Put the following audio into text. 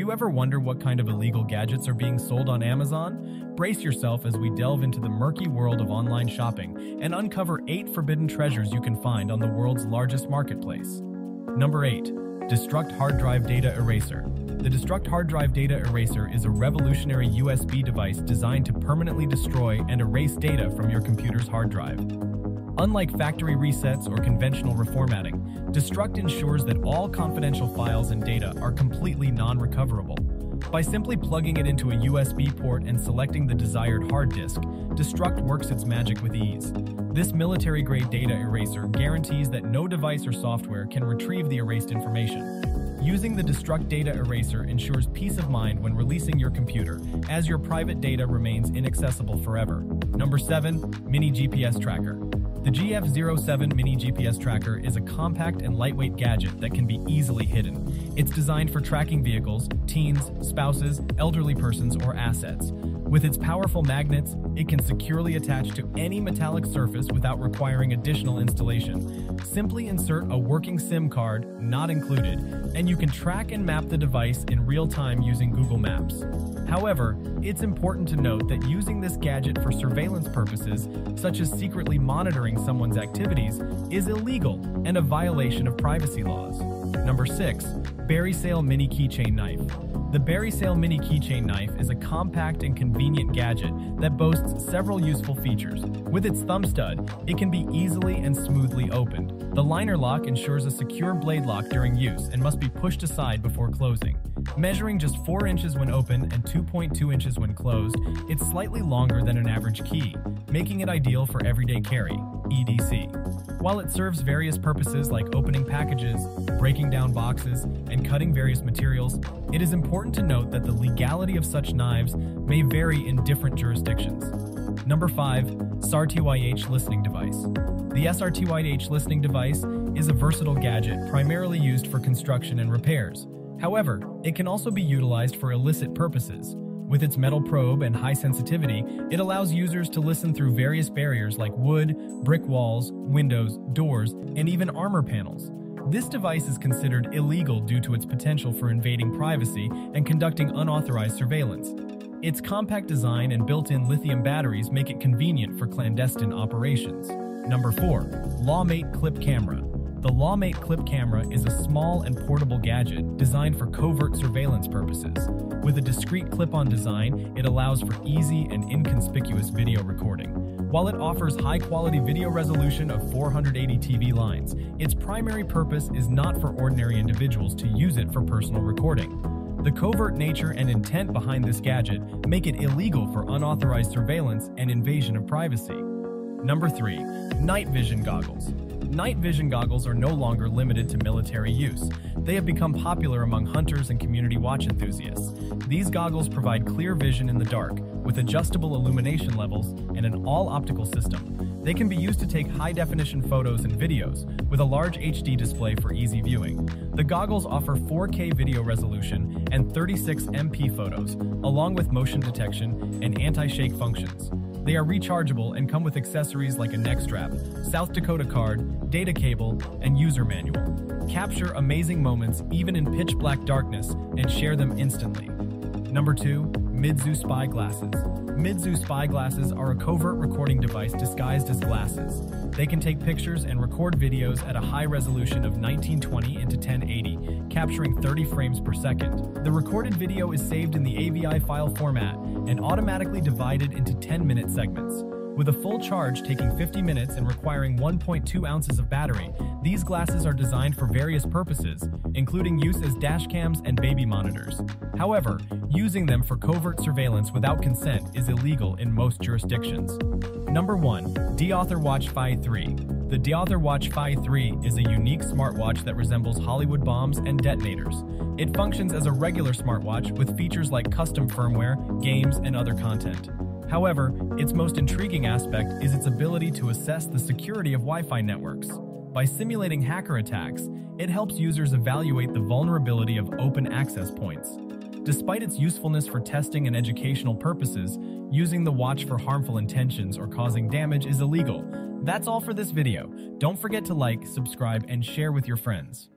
you ever wonder what kind of illegal gadgets are being sold on Amazon? Brace yourself as we delve into the murky world of online shopping and uncover 8 forbidden treasures you can find on the world's largest marketplace. Number 8. Destruct Hard Drive Data Eraser. The Destruct Hard Drive Data Eraser is a revolutionary USB device designed to permanently destroy and erase data from your computer's hard drive. Unlike factory resets or conventional reformatting, Destruct ensures that all confidential files and data are completely non-recoverable. By simply plugging it into a USB port and selecting the desired hard disk, Destruct works its magic with ease. This military-grade data eraser guarantees that no device or software can retrieve the erased information. Using the Destruct Data Eraser ensures peace of mind when releasing your computer, as your private data remains inaccessible forever. Number 7. Mini GPS Tracker. The GF-07 Mini GPS Tracker is a compact and lightweight gadget that can be easily hidden. It's designed for tracking vehicles, teens, spouses, elderly persons, or assets. With its powerful magnets, it can securely attach to any metallic surface without requiring additional installation. Simply insert a working SIM card, not included, and you can track and map the device in real time using Google Maps. However, it's important to note that using this gadget for surveillance purposes, such as secretly monitoring someone's activities, is illegal and a violation of privacy laws. Number 6. BerrySail Mini Keychain Knife. The BerrySail Mini Keychain Knife is a compact and convenient gadget that boasts several useful features. With its thumb stud, it can be easily and smoothly opened. The liner lock ensures a secure blade lock during use and must be pushed aside before closing. Measuring just 4 inches when open and 2.2 inches when closed, it's slightly longer than an average key, making it ideal for everyday carry, EDC. While it serves various purposes like opening packages, breaking down boxes, and cutting various materials, it is important to note that the legality of such knives may vary in different jurisdictions. Number 5. SRTYH Listening Device. The SRTYH Listening Device is a versatile gadget primarily used for construction and repairs. However, it can also be utilized for illicit purposes. With its metal probe and high sensitivity, it allows users to listen through various barriers like wood, brick walls, windows, doors, and even armor panels. This device is considered illegal due to its potential for invading privacy and conducting unauthorized surveillance. Its compact design and built-in lithium batteries make it convenient for clandestine operations. Number 4. Lawmate Clip Camera. The Lawmate Clip Camera is a small and portable gadget designed for covert surveillance purposes. With a discreet clip-on design, it allows for easy and inconspicuous video recording. While it offers high-quality video resolution of 480 TV lines, its primary purpose is not for ordinary individuals to use it for personal recording. The covert nature and intent behind this gadget make it illegal for unauthorized surveillance and invasion of privacy. Number 3. Night vision goggles. Night vision goggles are no longer limited to military use. They have become popular among hunters and community watch enthusiasts. These goggles provide clear vision in the dark, with adjustable illumination levels and an all-optical system. They can be used to take high-definition photos and videos, with a large HD display for easy viewing. The goggles offer 4K video resolution and 36 MP photos, along with motion detection and anti-shake functions. They are rechargeable and come with accessories like a neck strap, South Dakota card, data cable, and user manual. Capture amazing moments even in pitch-black darkness and share them instantly. Number 2. Midzoo Spy Glasses. Midzoo Spy Glasses are a covert recording device disguised as glasses. They can take pictures and record videos at a high resolution of 1920 into 1080, capturing 30 frames per second. The recorded video is saved in the AVI file format and automatically divided into 10-minute segments. With a full charge taking 50 minutes and requiring 1.2 ounces of battery, these glasses are designed for various purposes, including use as dash cams and baby monitors. However, using them for covert surveillance without consent is illegal in most jurisdictions. Number 1. Deauther Watch V3. The Deauther Watch V3 is a unique smartwatch that resembles Hollywood bombs and detonators. It functions as a regular smartwatch with features like custom firmware, games, and other content. However, its most intriguing aspect is its ability to assess the security of Wi-Fi networks. By simulating hacker attacks, it helps users evaluate the vulnerability of open access points. Despite its usefulness for testing and educational purposes, using the watch for harmful intentions or causing damage is illegal. That's all for this video. Don't forget to like, subscribe, and share with your friends.